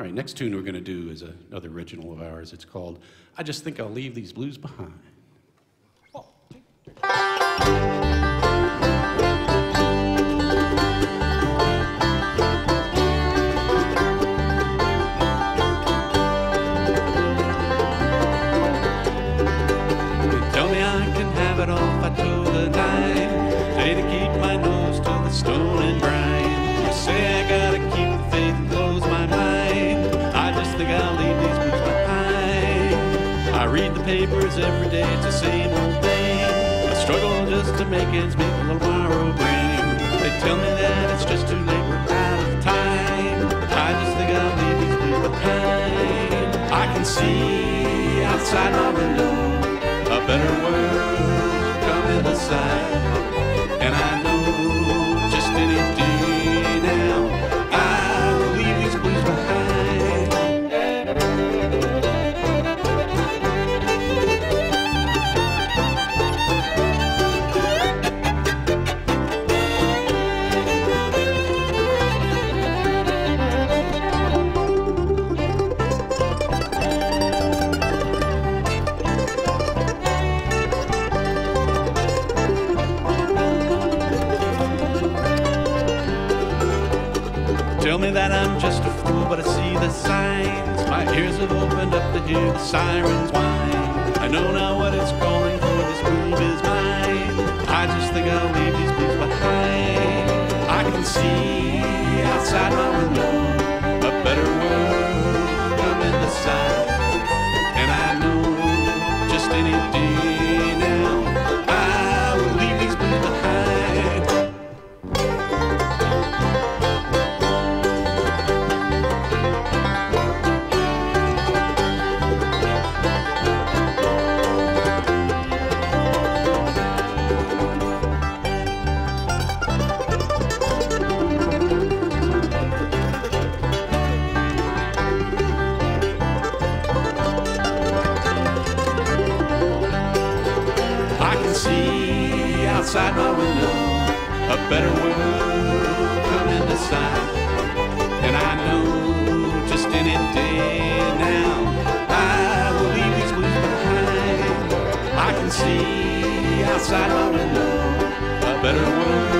All right, next tune we're going to do is another original of ours. It's called I Just Think I'll Leave These Blues Behind. 1, 2, 3. Papers every day, it's the same old thing. I struggle just to make ends meet till tomorrow brings. They tell me that it's just too late, we're out of time. I just think I'll leave these blues behind. I can see outside my window a better world coming aside, and I know just any day now I'll leave these blues behind. Tell me that I'm just a fool, but I see the signs. My ears have opened up to hear the sirens whine. I know now what it's calling for, this groove is mine. I just think I'll leave these blues behind. I can see outside my window a better world coming to sight, and I know just any day now I will leave these blues behind. Outside my window, a better world coming to sight, and I know just any day now I will leave these blues behind. I can see outside my window a better world.